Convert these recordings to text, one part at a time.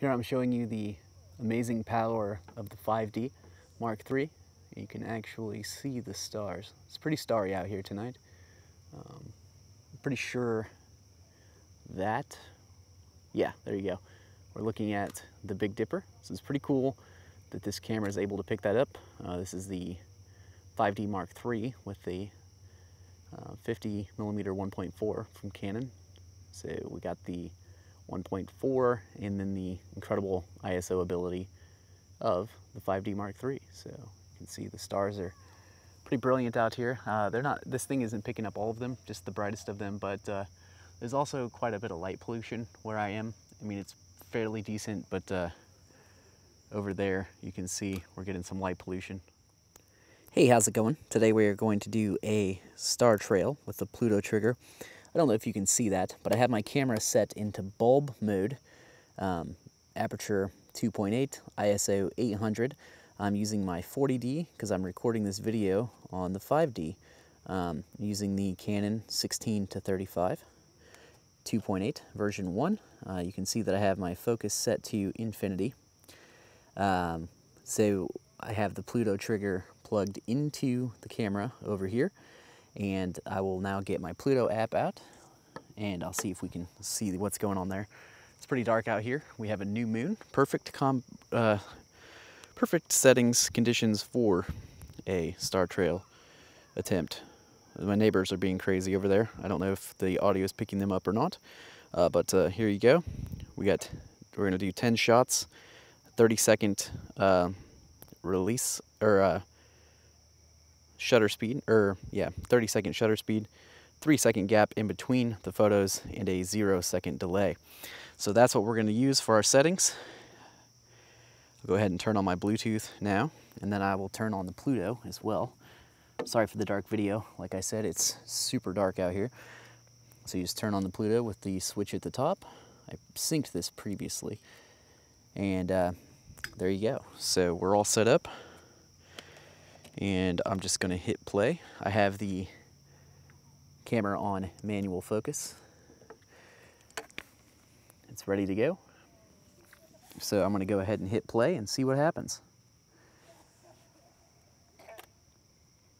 Here I'm showing you the amazing power of the 5D Mark III. You can actually see the stars. It's pretty starry out here tonight. I'm pretty sure that, yeah, there you go. We're looking at the Big Dipper. So it's pretty cool that this camera is able to pick that up. This is the 5D Mark III with the 50mm 1.4 from Canon. So we got the 1.4 and then the incredible ISO ability of the 5D Mark III. So you can see the stars are pretty brilliant out here. This thing isn't picking up all of them, just the brightest of them, but there's also quite a bit of light pollution where I am. I mean, it's fairly decent, but over there you can see we're getting some light pollution. Hey, how's it going? Today we are going to do a star trail with the Pluto Trigger. I don't know if you can see that, but I have my camera set into bulb mode, aperture 2.8, ISO 800. I'm using my 40D because I'm recording this video on the 5D, using the Canon 16-35, 2.8 version 1. You can see that I have my focus set to infinity. So I have the Pluto Trigger plugged into the camera over here, and I will now get my Pluto app out and I'll see if we can see what's going on there. It's pretty dark out here. We have a new moon. Perfect settings, conditions for a star trail attempt. My neighbors are being crazy over there. I don't know if the audio is picking them up or not, but here you go. We're gonna do 10 shots, 30-second release, or shutter speed, or yeah, 30-second shutter speed, 3-second gap in between the photos, and a 0-second delay. So that's what we're going to use for our settings. I'll go ahead and turn on my Bluetooth now, and then I will turn on the Pluto as well. Sorry for the dark video. Like I said, it's super dark out here. So you just turn on the Pluto with the switch at the top. I synced this previously, and there you go. So we're all set up. And I'm just gonna hit play. I have the camera on manual focus. It's ready to go. So I'm gonna go ahead and hit play and see what happens.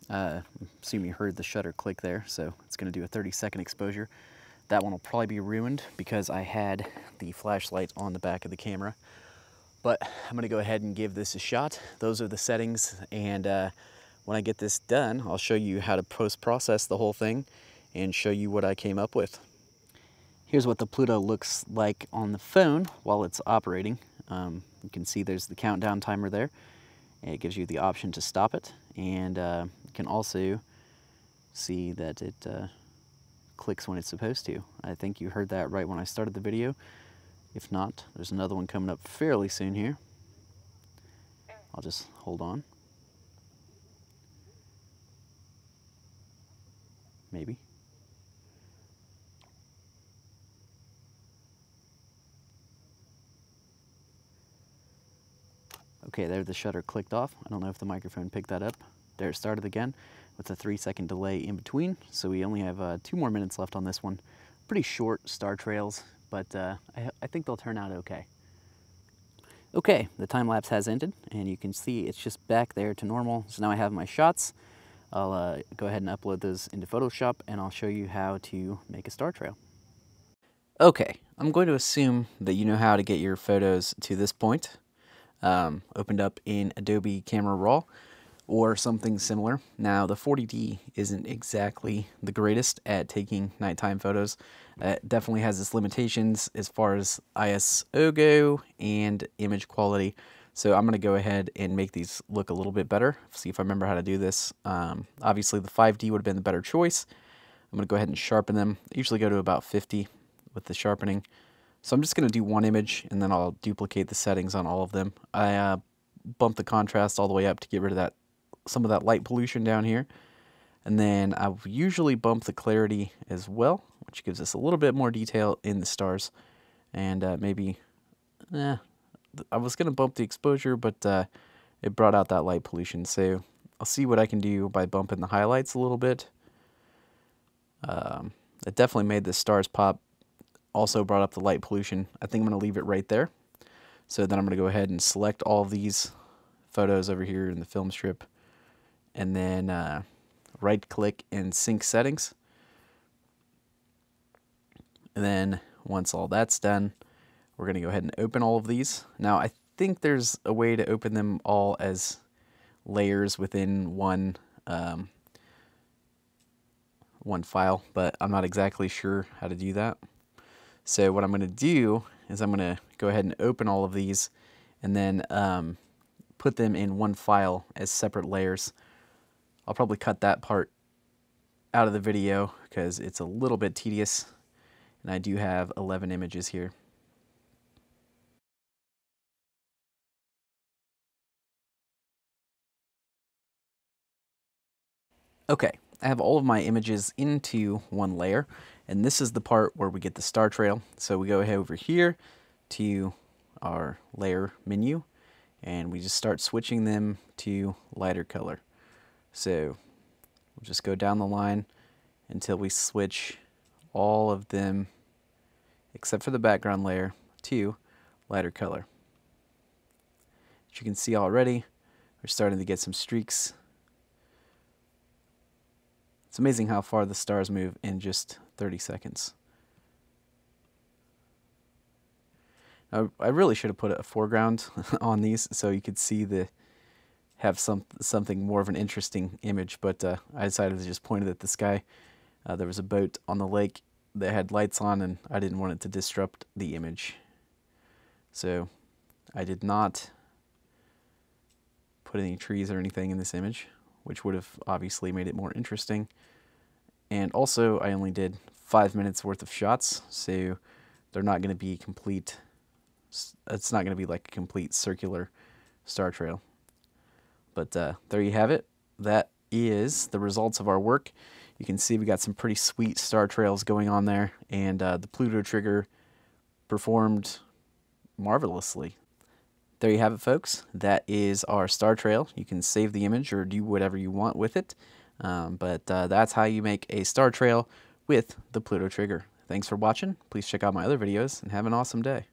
Assume you heard the shutter click there, so it's gonna do a 30-second exposure. That one will probably be ruined because I had the flashlight on the back of the camera. But I'm gonna go ahead and give this a shot. Those are the settings, and when I get this done, I'll show you how to post-process the whole thing and show you what I came up with. Here's what the Pluto looks like on the phone while it's operating. You can see there's the countdown timer there. It gives you the option to stop it, and you can also see that it clicks when it's supposed to. I think you heard that right when I started the video. If not, there's another one coming up fairly soon here. I'll just hold on. Maybe. Okay, there the shutter clicked off. I don't know if the microphone picked that up. There it started again with a 3-second delay in between. So we only have 2 more minutes left on this one. Pretty short star trails, but I think they'll turn out okay. Okay, the time lapse has ended, and you can see it's just back there to normal. So now I have my shots. I'll go ahead and upload those into Photoshop, and I'll show you how to make a star trail. Okay, I'm going to assume that you know how to get your photos to this point, opened up in Adobe Camera Raw or something similar. Now, the 40D isn't exactly the greatest at taking nighttime photos. It definitely has its limitations as far as ISO go and image quality. So I'm gonna go ahead and make these look a little bit better. See if I remember how to do this. Obviously the 5D would have been the better choice. I'm gonna go ahead and sharpen them. I usually go to about 50 with the sharpening. So I'm just gonna do one image, and then I'll duplicate the settings on all of them. I bumped the contrast all the way up to get rid of that, some of that light pollution down here, and then I usually bump the clarity as well, which gives us a little bit more detail in the stars. And I was gonna bump the exposure, but it brought out that light pollution, so I'll see what I can do by bumping the highlights a little bit. It definitely made the stars pop, also brought up the light pollution. I think I'm gonna leave it right there. So then I'm going to go ahead and select all these photos over here in the film strip, and then right click and sync settings. And then once all that's done, we're going to go ahead and open all of these. Now I think there's a way to open them all as layers within one one file, but I'm not exactly sure how to do that. So what I'm going to do is I'm going to go ahead and open all of these and then put them in one file as separate layers. I'll probably cut that part out of the video because it's a little bit tedious, and I do have 11 images here. Okay, I have all of my images into one layer, and this is the part where we get the star trail. So we go ahead over here to our layer menu, and we just start switching them to lighter color. So we'll just go down the line until we switch all of them, except for the background layer, to lighter color. As you can see already, we're starting to get some streaks. It's amazing how far the stars move in just 30 seconds. Now, I really should have put a foreground on these so you could see the have something more of an interesting image, but I decided to just point it at the sky. There was a boat on the lake that had lights on, and I didn't want it to disrupt the image. So I did not put any trees or anything in this image, which would have obviously made it more interesting. And also, I only did 5 minutes worth of shots, so they're not going to be complete. It's not going to be like a complete circular star trail. But there you have it. That is the results of our work. You can see we got some pretty sweet star trails going on there, and the Pluto Trigger performed marvelously. There you have it, folks. That is our star trail. You can save the image or do whatever you want with it, but that's how you make a star trail with the Pluto Trigger. Thanks for watching. Please check out my other videos, and have an awesome day.